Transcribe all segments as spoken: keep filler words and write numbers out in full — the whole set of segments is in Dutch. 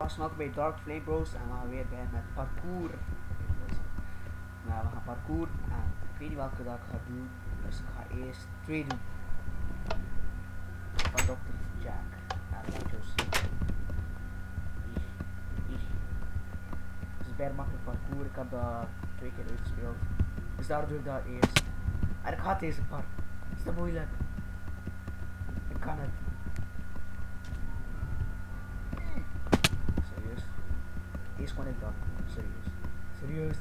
Welkom bij DarkFlameBros en we gaan weer bij met parcours. Maar we gaan parcours en ik weet niet welke dat ik ga doen, dus ik ga eerst twee doen. Van dokter Jack en Rogers. Het is bijna makkelijk parcours, ik heb dat twee keer uitgespeeld. Dus daar doe ik dat eerst. En ik ga deze park. Is dat moeilijk? Ik kan het. Eerst kon ik dat, serieus. Serieus.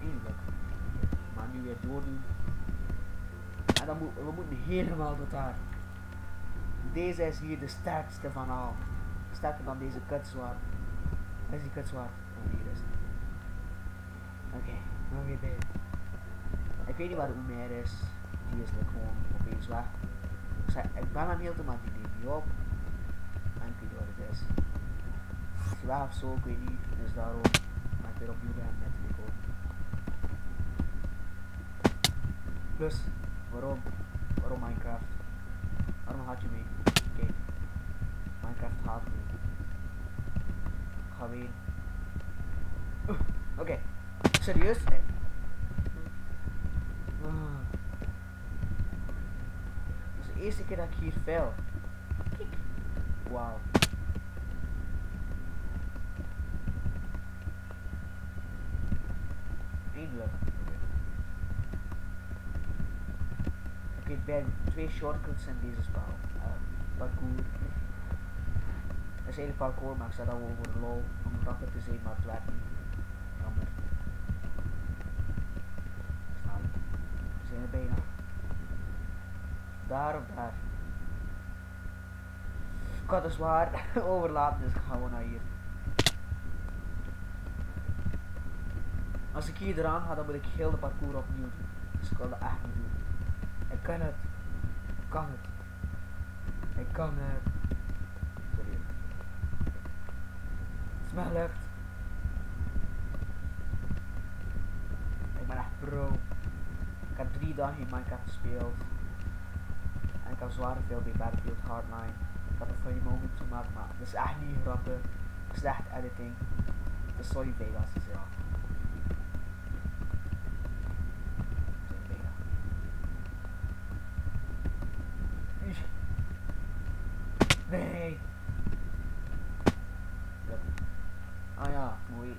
Eindelijk. Maar nu weer doordoen. En dan moet, we moeten helemaal tot daar. Deze is hier de sterkste van al. Sterker dan deze kutzwaard. Dat is die kutzwaard. Oh, hier is het. Oké, nog weer bij. Ik weet niet waar de Omer is. Die is like gewoon opeens weg. Ik, zei, ik ben aan heel te, maar die neemt niet op. En ik weet niet wat het is. Het is waar of zo, ik weet niet. Dus daarom ga ik weer opnieuw bij hem net weer. Plus, waarom? Waarom Minecraft? Waarom gaat je mee? Kijk, Minecraft haat me. Ik ga weer. Uh, Oké, okay. Serieus? Nee. Uh. Dat is de eerste keer dat ik hier fail. Kijk. Wauw. Eindelijk. Oké, okay, ben twee shortcuts in deze spel. Uh, parcours. Dat is hele parcours, maar ik zet dat over lol. Om dat te zien, maar het werkt niet. Jammer. Snap. We zijn er bijna. Daar of daar? Ik had het zwaar overlaten, dus ik ga gewoon naar hier. Als ik hier eraan ga, dan moet ik heel de parcours opnieuw doen. Dus ik wil dat echt niet doen. Ik kan het. Ik kan het. Ik kan het. Sorry. Het is me gelukt. Ik ben echt pro. Ik heb drie dagen in Minecraft gespeeld. En ik heb zwaar veel bij Battlefield Hardline. Ik had het voor je mogelijk gemaakt, maar het is echt niet grappig. Slecht editing. Dus sorry Vegas is ja. Nee! Ah ja, mooi. Ik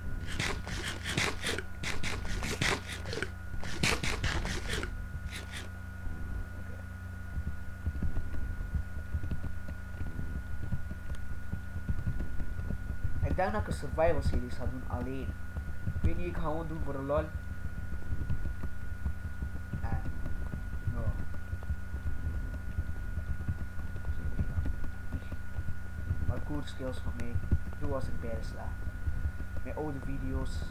denk dat ik een survival series ga doen alleen. Ik weet niet, ik ga gewoon doen voor een lol. En no. Parkour skills van mij. Toen was ik bijna slecht. Mijn oude video's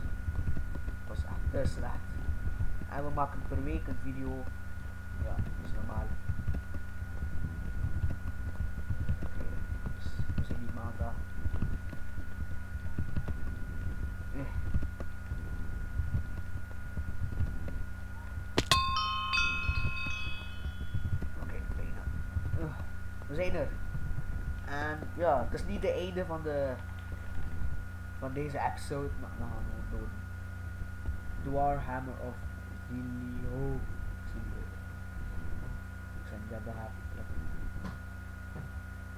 was echt te slecht. En we maken per week een video. Ja, dat is normaal. Okay, dus we zijn die maandag. We zijn er. En ja, het is niet de einde van de van deze episode, maar we gaan het doen. The Warhammer of Delioteer. Ik zijn niet dat dat heb.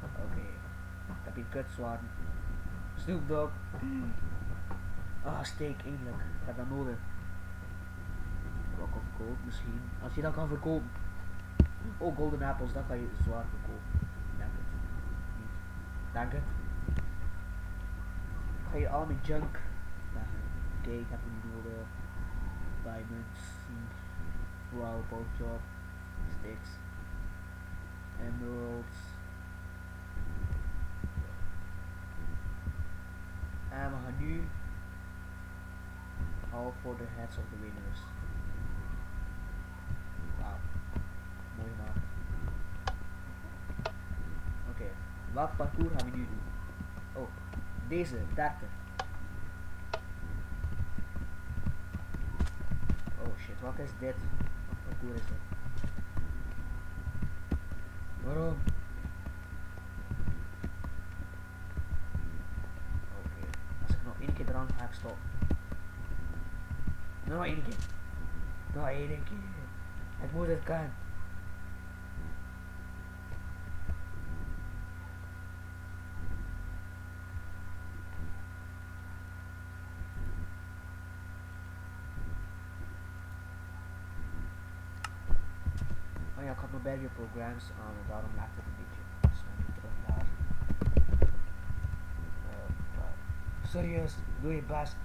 Oké. Ik heb hier kutzwaarden. Snoop Dogg. Ah, oh, steek eindelijk. Ik heb dat nodig. Ik wil ook verkopen misschien. Als je dat kan verkopen. Oh, golden appels, dat kan je zwaar verkopen. Dank het. Ik ga hier al mijn junk. Oké, ik heb hem nodig. Diamonds. Wow, bootjob. Sticks. Emeralds. En we gaan nu. All for the heads of the winners. Wauw. Mooi man. Oké. Okay. Welk parcours gaan we nu doen? Oh, deze, dertig. Oh shit, wat is dit? Wat parcours is dit? Waarom? Minecraft stop. Nog één keer. Nog één keer. Het moet het kunnen. Oh ja, ik had nog bij je programma's aan en daarom laat het een beetje. Serieus, doe je best.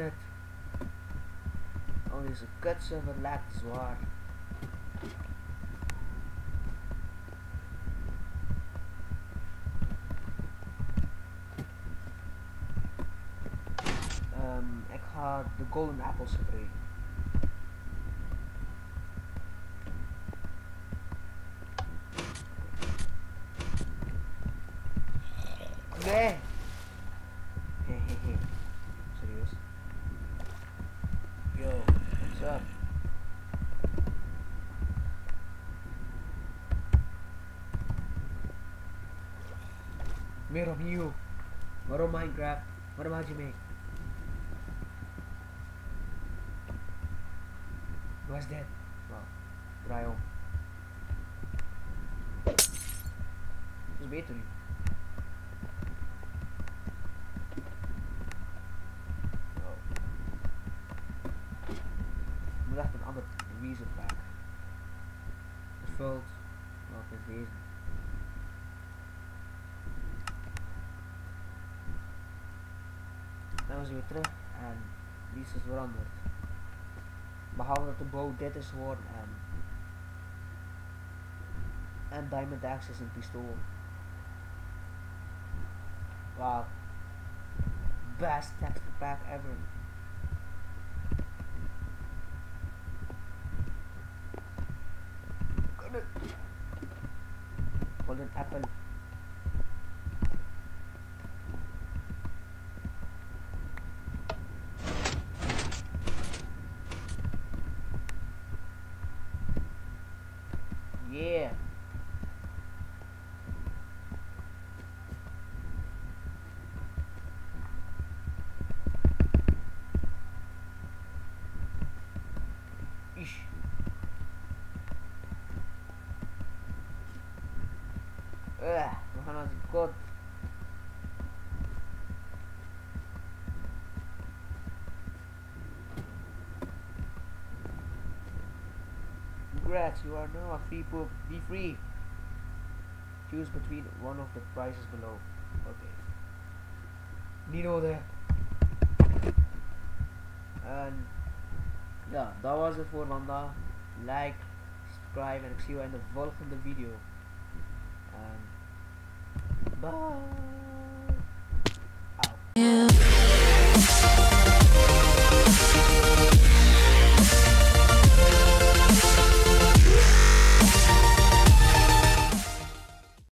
Het. Oh, deze kutserver lijkt zwaar. Um, ik ga de golden apples gebruiken. Nee! Meer opnieuw. Waarom Minecraft? Waarom had je mee? Wat is dit? Nou, draai om. Dat is beter nu. Nou. Ik moet echt een ander wezen pakken. Gevuld. Nou, het is deze. Dan zijn we terug en die is veranderd. Behalve dat de bow dit is geworden en, en Diamond Axe is een pistool. Wow. Best texture pack ever. Golden apple. Yeah. Ish. Uh, we gaan naar de god. You are now a free poop. Be free. Choose between one of the prices below. Okay. Niet nodig. En ja, dat was het voor vandaag. Like, subscribe en ik zie je in de volgende video. En bye.